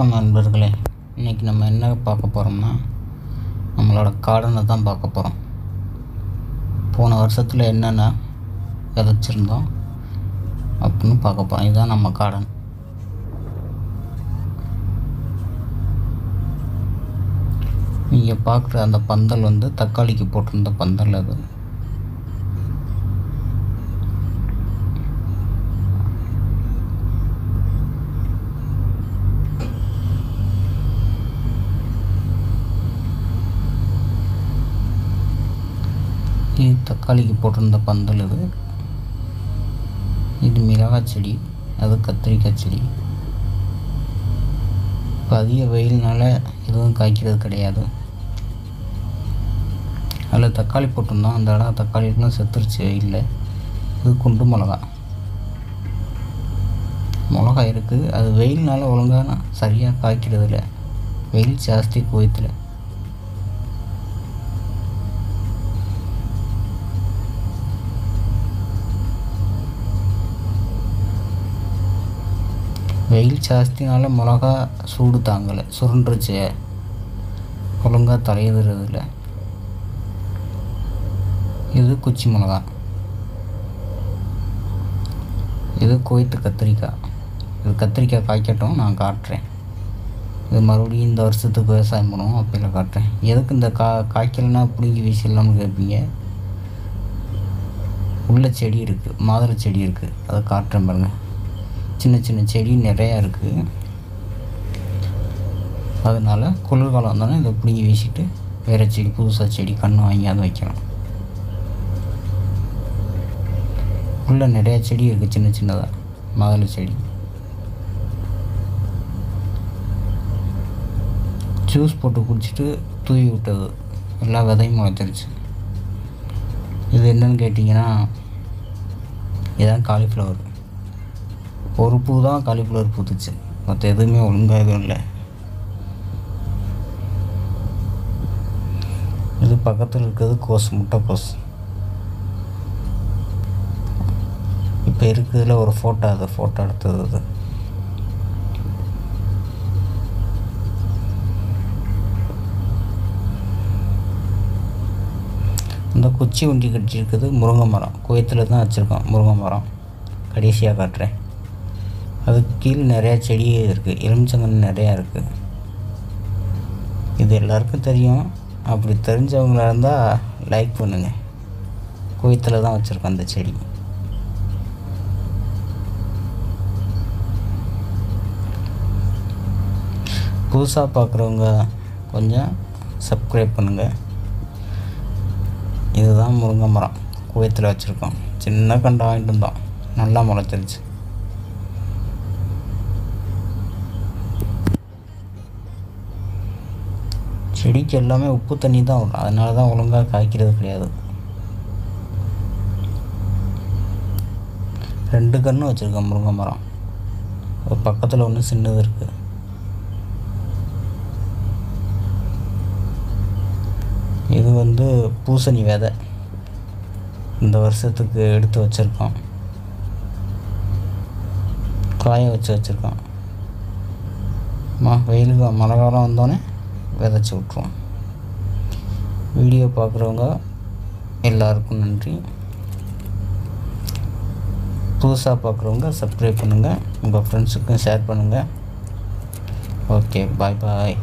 வணக்கம் நண்பர்களே, இன்றைக்கி நம்ம என்ன பார்க்க போகிறோம்னா நம்மளோட கார்டனை தான் பார்க்க போகிறோம். போன வருஷத்தில் என்னென்ன விதைச்சிருந்தோம் அப்படின்னு பார்க்க போகிறோம். இதுதான் நம்ம கார்டன். நீங்கள் பார்க்குற அந்த பந்தல் வந்து தக்காளிக்கு போட்டிருந்த பந்தல். அது தக்காளிக்கு போட்டிருந்த பந்தல். இது மிளகாய் செடி, அது கத்திரிக்காய் செடி. இப்போ அதிக வெயில்னால எதுவும் காய்க்கிறது கிடையாது. அதில் தக்காளி போட்டிருந்தோம். அந்த இடம் தக்காளிக்குலாம் செத்துருச்சு வெயிலில். இது குண்டு மிளகா மிளகாய் இருக்குது. அது வெயில்னால ஒழுங்கான சரியாக காய்க்கிறது இல்லை. வெயில் ஜாஸ்தி கோயத்தில். வெயில் ஜாஸ்தினால மிளகா சூடு தாங்கலை, சுருண்டுருச்சு, ஒழுங்காக தலையுதுறதில்ல. இது குச்சி மிளகா, இது கோய்த்து கத்திரிக்காய். இது கத்திரிக்காய் காய்க்கட்டும், நான் காட்டுறேன். இது மறுபடியும் இந்த வருஷத்துக்கு விவசாயம் பண்ணுவோம், அப்போல காட்டுறேன். எதுக்கு இந்த காய்க்கலைன்னா பிடிங்கி வீசிடலாம்னு கேட்பீங்க. உள்ள செடி இருக்குது, மாதுளை செடி இருக்குது, அதை காட்டுறேன் பாருங்கள். சின்ன சின்ன செடி நிறையா இருக்குது. அதனால் குளிர்காலம் வந்தோடனே இதை பிடிங்கி வீசிட்டு வேறு செடி, புதுசாக செடி கன்று வாங்கியாவது வைக்கணும். உள்ளே நிறையா செடி இருக்குது, சின்ன சின்னதாக மாதுளை செடி. ஜூஸ் போட்டு குடிச்சிட்டு தூவி விட்டது, எல்லா விதையும் முளைச்சிருச்சு. இது என்னன்னு கேட்டிங்கன்னா, இதுதான் காலிஃப்ளவர். ஒரு பூ தான் காலிஃப்ளவர் பூத்துச்சு, மற்ற எதுவுமே ஒழுங்காக எதுவும் இல்லை. இது பக்கத்தில் இருக்கிறது கோஸ், முட்டைக்கோஸ். இப்போ இருக்கிறதுல ஒரு ஃபோட்டோ, அது ஃபோட்டோ எடுத்தது. அது இந்த குச்சி வண்டி கட்டியிருக்குது முருங்கை மரம். கோயத்தில் தான் வச்சுருக்கோம் முருங்கை மரம். கடைசியாக காட்டுறேன். அதுக்கு கீழே நிறையா செடி இருக்குது, எலுமிச்சங்கன்று நிறையா இருக்குது. இது எல்லாருக்கும் தெரியும். அப்படி தெரிஞ்சவங்களாக இருந்தால் லைக் பண்ணுங்கள். கோயத்தில் தான் வச்சுருக்கோம் அந்த செடி. புதுசாக பார்க்குறவங்க கொஞ்சம் சப்ஸ்கிரைப் பண்ணுங்கள். இதுதான் முருங்கை மரம், கோயத்தில் வச்சுருக்கோம். சின்ன கண்டு வாங்கிட்டு இருந்தோம், நல்லா முளைச்சிருச்சு. செடிக்கு எல்லாமே உப்பு தண்ணி தான் வரும், அதனால தான் ஒழுங்காக காய்க்கிறது கிடையாது. ரெண்டு கன்று வச்சுருக்கேன் முருங்கை மரம். ஒரு பக்கத்தில் ஒன்று சின்னது இருக்குது. இது வந்து பூசணி விதை, இந்த வருஷத்துக்கு எடுத்து வச்சுருக்கோம், காய வச்சுருக்கோம். வெயிலுக்கு மழை காலம் வந்தோடனே விதைச்சி விட்ருவோம். வீடியோ பார்க்குறவங்க எல்லாருக்கும் நன்றி. புதுசாக பார்க்குறவங்க சப்ஸ்கிரைப் பண்ணுங்கள். உங்கள் ஃப்ரெண்ட்ஸுக்கும் ஷேர் பண்ணுங்கள். ஓகே, பாய் பாய்.